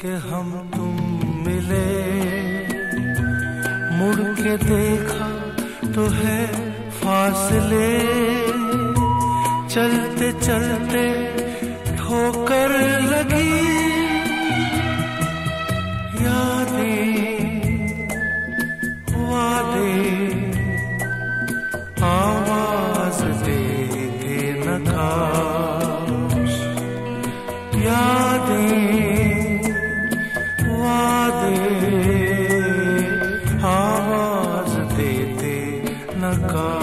के हम तुम मिले, मुड़ के देखा तो है फासले, चलते चलते ठोकर लगी, यादें वादे आवाज देते न काश, यादें वादे आवाज देते न काश।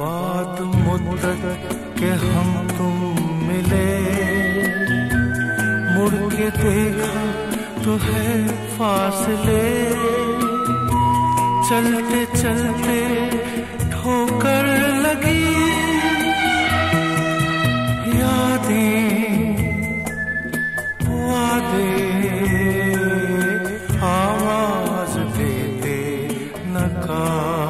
बाद मुद्दत के हम तुम मिले, मुड़ के देखा तो है फासले, चलते चलते ठोकर लगी, यादें वादे आवाज देते न काश।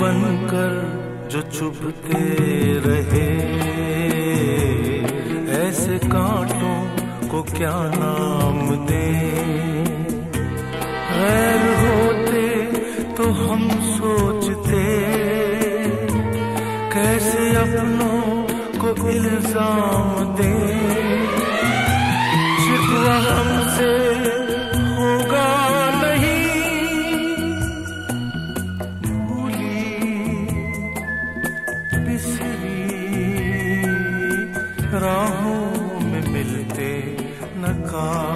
बनकर जो छुपते रहे, ऐसे कांटों को क्या नाम दे, गैर होते तो हम सोचते, कैसे अपनों को इल्जाम दे, शिकवा हमसे होगा राहों में मिलते न काश।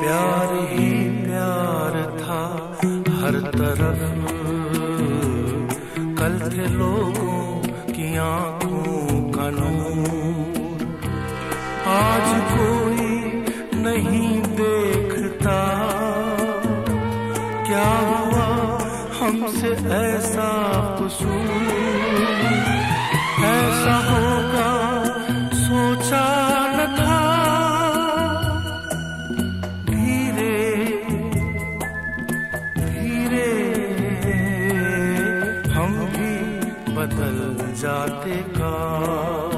प्यार ही प्यार था हर तरफ, कल थे लोगों की आंखों का नूर, आज कोई नहीं देखता, क्या हुआ हमसे ऐसा कसूर, ऐसा होगा सोचा न था, बदल जाते काश।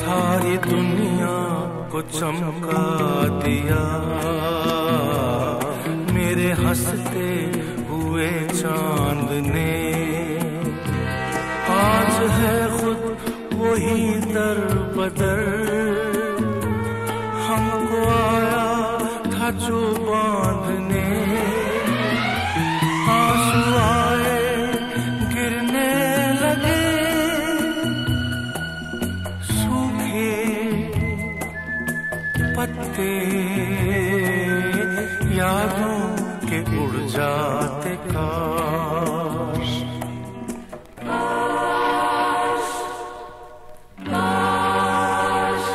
सारी दुनिया को चमका दिया मेरे हंसते हुए चांद ने, आज है खुद वही दर बदर, हमको आया था जो बांधने, आंसू आए गिरने लगे, पत्ते यादों के उड़ जाते काश। काश काश।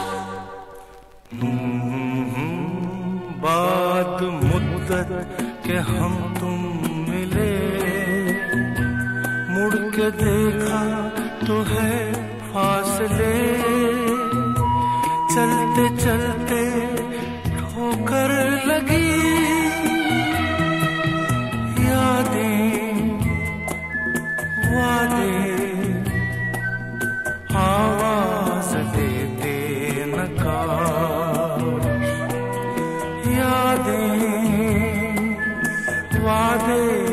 बाद मुद्दत के हम तुम मिले, मुड़ के देखा तो है फासले, चलते चलते ठोकर लगी, यादें वादे आवाज देते नकार, यादें वादे